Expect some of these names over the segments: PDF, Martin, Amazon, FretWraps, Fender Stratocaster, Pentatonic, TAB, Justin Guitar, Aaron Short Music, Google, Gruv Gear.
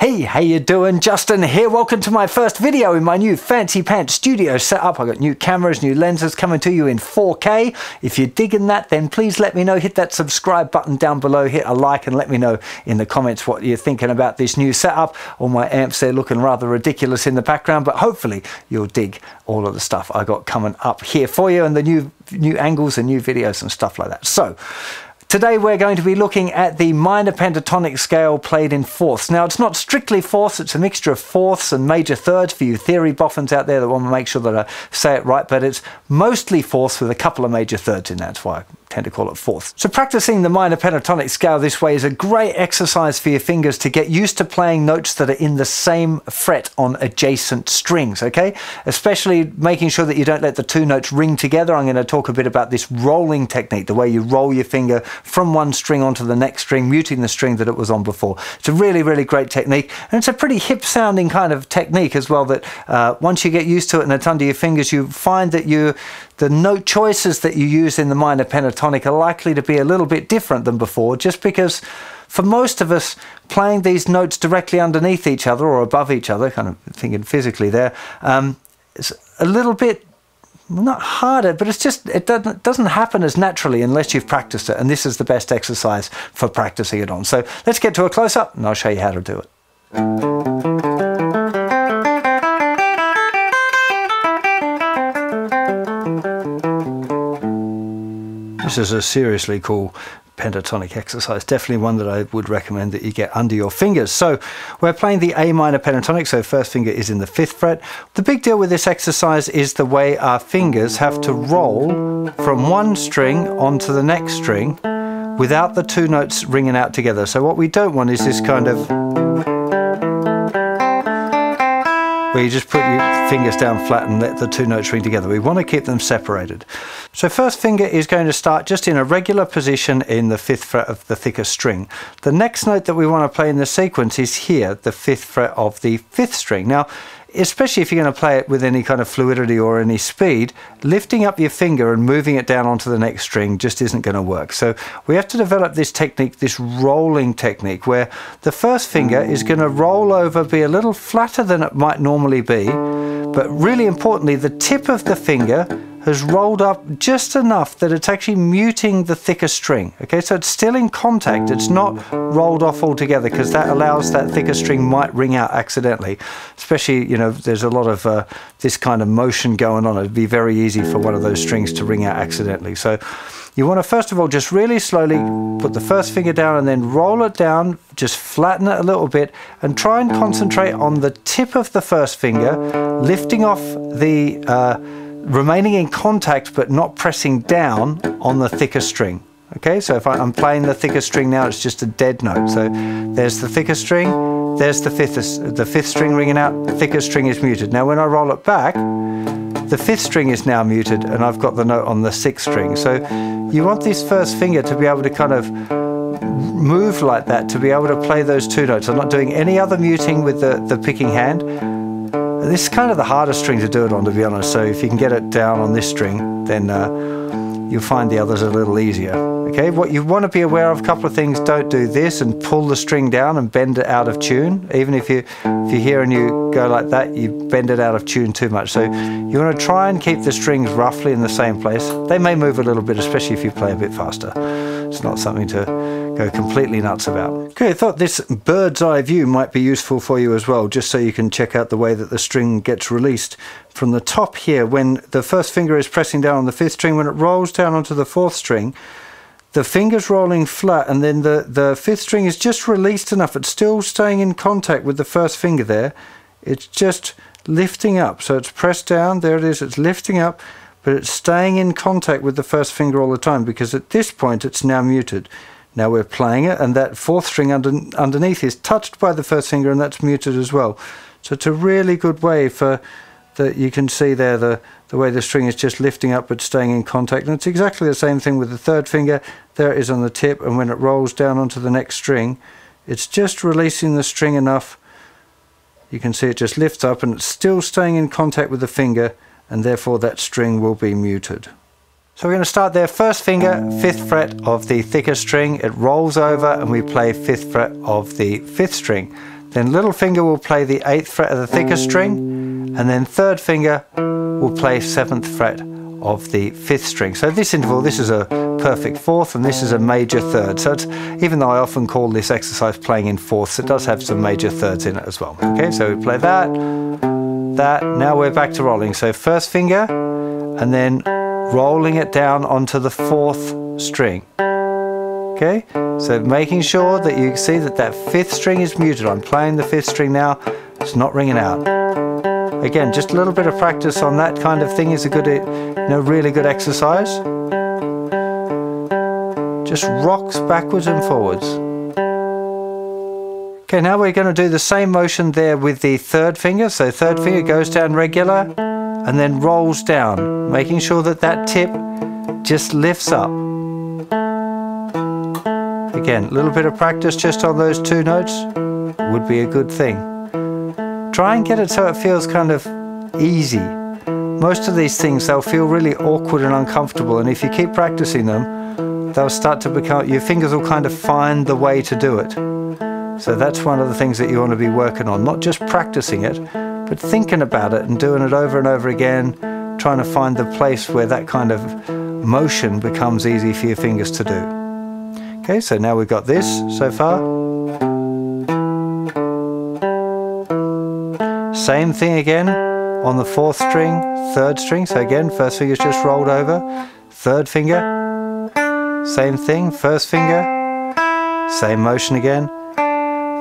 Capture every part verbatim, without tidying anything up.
Hey, how you doing? Justin here. Welcome to my first video in my new fancy pants studio setup. I've got new cameras, new lenses coming to you in four K. If you're digging that, then please let me know. Hit that subscribe button down below, hit a like, and let me know in the comments what you're thinking about this new setup. All my amps there looking rather ridiculous in the background, but hopefully you'll dig all of the stuff I got coming up here for you and the new, new angles and new videos and stuff like that. So, today we're going to be looking at the minor pentatonic scale played in fourths. Now it's not strictly fourths, it's a mixture of fourths and major thirds for you theory boffins out there that want to make sure that I say it right, but it's mostly fourths with a couple of major thirds in that. That's why I tend to call it fourths. So practicing the minor pentatonic scale this way is a great exercise for your fingers to get used to playing notes that are in the same fret on adjacent strings, okay? Especially making sure that you don't let the two notes ring together. I'm going to talk a bit about this rolling technique, the way you roll your finger from one string onto the next string, muting the string that it was on before. It's a really, really great technique, and it's a pretty hip-sounding kind of technique as well that uh, once you get used to it and it's under your fingers, you find that you, the note choices that you use in the minor pentatonic are likely to be a little bit different than before, just because for most of us, playing these notes directly underneath each other or above each other, kind of thinking physically there, um, it's a little bit not harder, but it's just, it doesn't, doesn't happen as naturally unless you've practiced it, and this is the best exercise for practicing it on. So let's get to a close-up and I'll show you how to do it. This is a seriously cool pentatonic exercise, definitely one that I would recommend that you get under your fingers. So we're playing the A minor pentatonic, so first finger is in the fifth fret. The big deal with this exercise is the way our fingers have to roll from one string onto the next string without the two notes ringing out together. So what we don't want is this kind of where you just put your fingers down flat and let the two notes ring together. We want to keep them separated. So first finger is going to start just in a regular position in the fifth fret of the thicker string. The next note that we want to play in the sequence is here, the fifth fret of the fifth string. Now, especially if you're going to play it with any kind of fluidity or any speed, lifting up your finger and moving it down onto the next string just isn't going to work. So we have to develop this technique, this rolling technique, where the first finger is going to roll over, be a little flatter than it might normally be, but really importantly, the tip of the finger has rolled up just enough that it's actually muting the thicker string. Okay, so it's still in contact, it's not rolled off altogether, because that allows that thicker string might ring out accidentally. Especially, you know, there's a lot of uh, this kind of motion going on. It'd be very easy for one of those strings to ring out accidentally. So you want to first of all just really slowly put the first finger down and then roll it down, just flatten it a little bit, and try and concentrate on the tip of the first finger, lifting off the uh, remaining in contact but not pressing down on the thicker string. Okay, so if I, I'm playing the thicker string now, it's just a dead note. So there's the thicker string, there's the fifth, the fifth string ringing out, the thicker string is muted. Now when I roll it back, the fifth string is now muted and I've got the note on the sixth string. So you want this first finger to be able to kind of move like that, to be able to play those two notes. I'm not doing any other muting with the, the picking hand. This is kind of the hardest string to do it on, to be honest, so if you can get it down on this string, then uh, you'll find the others a little easier. Okay, what you want to be aware of, a couple of things: don't do this and pull the string down and bend it out of tune. Even if, you, if you're here and you go like that, you bend it out of tune too much. So you want to try and keep the strings roughly in the same place. They may move a little bit, especially if you play a bit faster. It's not something to go completely nuts about. Okay, I thought this bird's eye view might be useful for you as well, just so you can check out the way that the string gets released from the top here. When the first finger is pressing down on the fifth string, when it rolls down onto the fourth string, the finger's rolling flat, and then the, the fifth string is just released enough. It's still staying in contact with the first finger there. It's just lifting up. So it's pressed down, there it is, it's lifting up, but it's staying in contact with the first finger all the time, because at this point it's now muted. Now we're playing it, and that fourth string under, underneath is touched by the first finger, and that's muted as well. So it's a really good way for that. You can see there the, the way the string is just lifting up but staying in contact. And it's exactly the same thing with the third finger. There it is on the tip, and when it rolls down onto the next string, it's just releasing the string enough. You can see it just lifts up, and it's still staying in contact with the finger, and therefore that string will be muted. So we're going to start there, first finger, fifth fret of the thicker string, it rolls over and we play fifth fret of the fifth string. Then little finger will play the eighth fret of the thicker string, and then third finger will play seventh fret of the fifth string. So this interval, this is a perfect fourth and this is a major third. So it's, even though I often call this exercise playing in fourths, it does have some major thirds in it as well. Okay, so we play that, that, now we're back to rolling. So first finger and then rolling it down onto the fourth string. Okay, so making sure that you see that that fifth string is muted. I'm playing the fifth string now, it's not ringing out. Again, just a little bit of practice on that kind of thing is a good, you know, really good exercise. Just rocks backwards and forwards. Okay, now we're going to do the same motion there with the third finger. So third finger goes down regular and then rolls down, making sure that that tip just lifts up. Again, a little bit of practice just on those two notes would be a good thing. Try and get it so it feels kind of easy. Most of these things, they'll feel really awkward and uncomfortable, and if you keep practicing them, they'll start to become, your fingers will kind of find the way to do it. So that's one of the things that you want to be working on, not just practicing it, but thinking about it and doing it over and over again, trying to find the place where that kind of motion becomes easy for your fingers to do. Okay, so now we've got this so far. Same thing again on the fourth string, third string. So again, first finger's just rolled over, third finger, same thing, first finger, same motion again.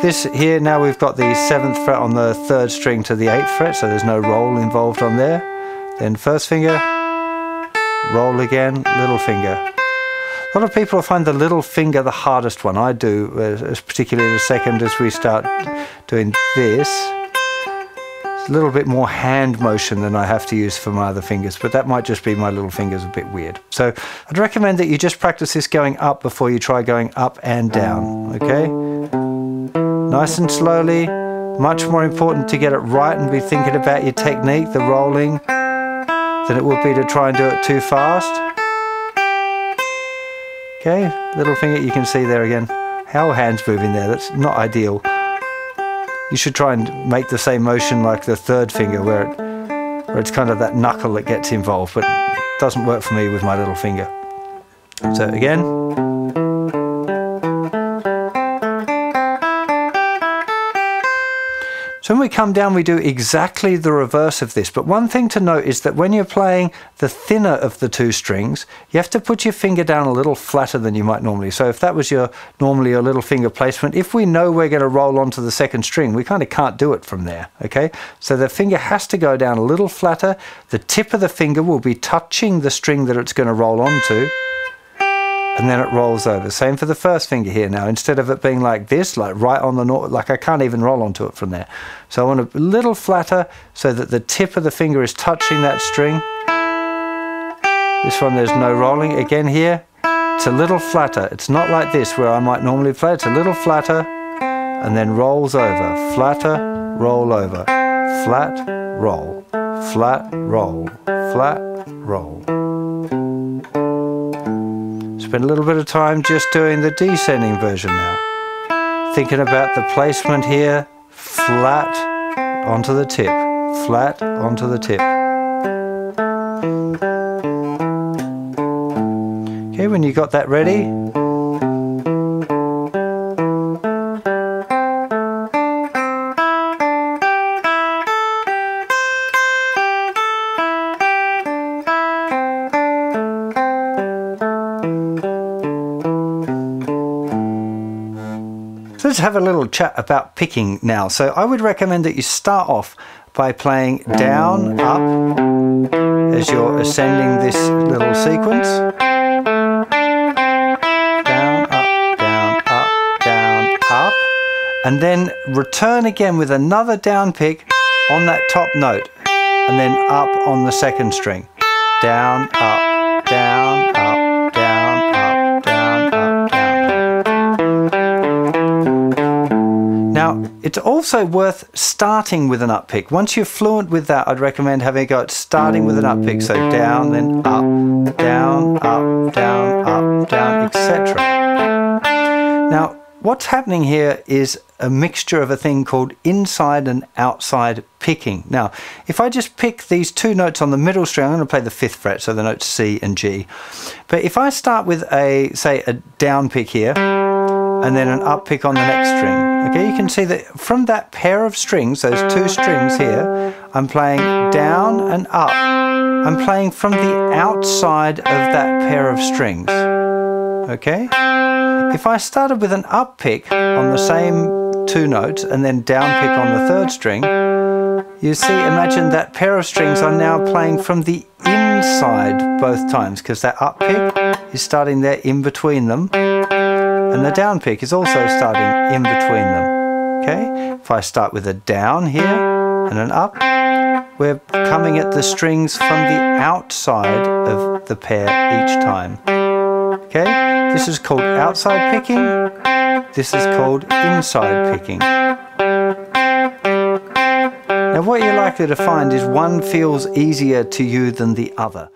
This here, now we've got the seventh fret on the third string to the eighth fret, so there's no roll involved on there. Then first finger, roll again, little finger. A lot of people find the little finger the hardest one. I do, uh, particularly in a second as we start doing this. It's a little bit more hand motion than I have to use for my other fingers, but that might just be my little fingers a bit weird. So I'd recommend that you just practice this going up before you try going up and down, okay? Nice and slowly. Much more important to get it right and be thinking about your technique, the rolling, than it would be to try and do it too fast. Okay, little finger, you can see there again, how hands moving there, that's not ideal. You should try and make the same motion like the third finger where, it, where it's kind of that knuckle that gets involved, but it doesn't work for me with my little finger. So again. So when we come down, we do exactly the reverse of this. But one thing to note is that when you're playing the thinner of the two strings, you have to put your finger down a little flatter than you might normally. So if that was your normally your little finger placement, if we know we're going to roll onto the second string, we kind of can't do it from there, okay? So the finger has to go down a little flatter. The tip of the finger will be touching the string that it's going to roll onto, and then it rolls over. Same for the first finger here now. Instead of it being like this, like right on the note, like I can't even roll onto it from there. So I want a little flatter so that the tip of the finger is touching that string. This one, there's no rolling. Again here, it's a little flatter. It's not like this where I might normally play. It's a little flatter and then rolls over. Flatter, roll over. Flat, roll. Flat, roll. Flat, roll. Spend a little bit of time just doing the descending version now. Thinking about the placement here, flat onto the tip, flat onto the tip. Okay, when you got that ready, let's have a little chat about picking now. So I would recommend that you start off by playing down, up, as you're ascending this little sequence. Down, up, down, up, down, up. And then return again with another down pick on that top note. And then up on the second string. Down, up, down, up, down, up, down, up, down, up. Now, it's also worth starting with an up pick. Once you're fluent with that, I'd recommend having a go at starting with an up pick. So down, then up, down, up, down, up, down, et cetera. Now, what's happening here is a mixture of a thing called inside and outside picking. Now, if I just pick these two notes on the middle string, I'm going to play the fifth fret, so the notes C and G. But if I start with a, say, a down pick here, and then an up pick on the next string, okay, you can see that from that pair of strings, those two strings here, I'm playing down and up. I'm playing from the outside of that pair of strings, okay? If I started with an up pick on the same two notes and then down pick on the third string, you see, imagine that pair of strings are now playing from the inside both times, because that up pick is starting there in between them, and the down pick is also starting in between them, okay? If I start with a down here and an up, we're coming at the strings from the outside of the pair each time, okay? This is called outside picking, this is called inside picking. Now what you're likely to find is one feels easier to you than the other.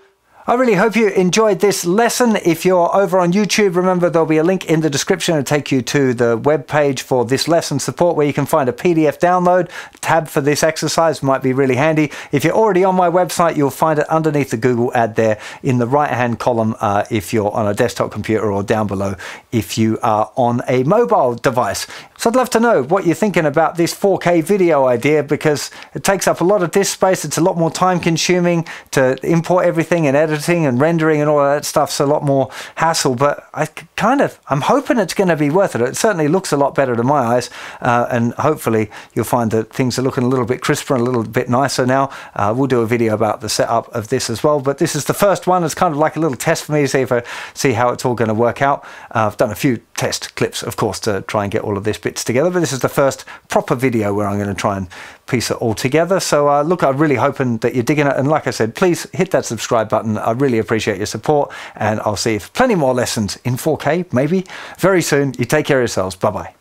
I really hope you enjoyed this lesson. If you're over on YouTube, remember there'll be a link in the description to take you to the web page for this lesson support, where you can find a P D F download. Tab for this exercise might be really handy. If you're already on my website, you'll find it underneath the Google ad there in the right-hand column uh, if you're on a desktop computer, or down below if you are on a mobile device. So I'd love to know what you're thinking about this four K video idea, because it takes up a lot of disk space. It's a lot more time-consuming to import everything and edit editing and rendering and all that stuff's a lot more hassle, but I kind of, I'm hoping it's going to be worth it. It certainly looks a lot better to my eyes, uh, and hopefully you'll find that things are looking a little bit crisper and a little bit nicer now. Uh, we'll do a video about the setup of this as well, but this is the first one. It's kind of like a little test for me to see if I see how it's all going to work out. Uh, I've done a few test clips, of course, to try and get all of this bits together, but this is the first proper video where I'm going to try and piece it all together. So uh, look, I'm really hoping that you're digging it, and like I said, please hit that subscribe button. I really appreciate your support, and I'll see you for plenty more lessons in four K maybe very soon. You take care of yourselves. Bye bye.